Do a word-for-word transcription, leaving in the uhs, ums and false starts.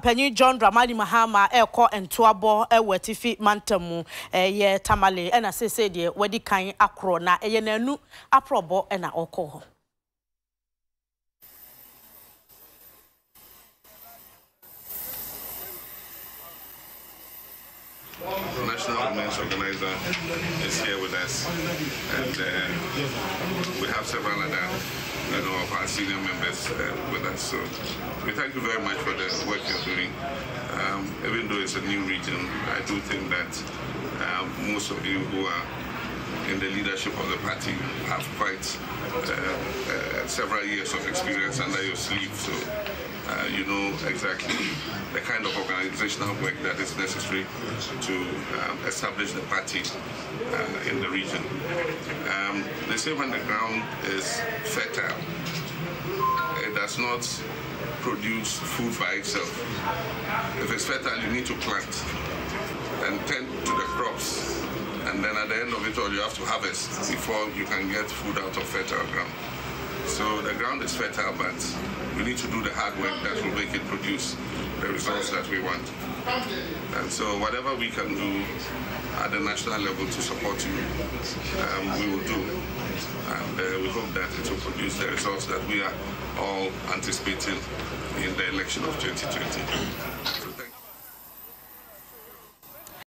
Penny John Dramani Mahama Elko and Tuabo Elwetifi Mantamu Eye Tamale and as I said ye wedi kain akro na eyenenu aprobo and a oko. The National Women's Organizer is here with us, and uh, we have several other you know, of our senior members uh, with us. So we thank you very much for the work you're doing. Um, even though it's a new region, I do think that uh, most of you who are in the leadership of the party have quite uh, uh, several years of experience under your sleeve. So. Uh, you know exactly the kind of organizational work that is necessary to um, establish the party uh, in the region. Um, they say when the ground is fertile, it does not produce food by itself. If it's fertile, you need to plant and tend to the crops. And then at the end of it all, you have to harvest before you can get food out of fertile ground. So the ground is fertile, but we need to do the hard work that will make it produce the results that we want. And so whatever we can do at the national level to support you, um, we will do. And uh, we hope that it will produce the results that we are all anticipating in the election of twenty twenty.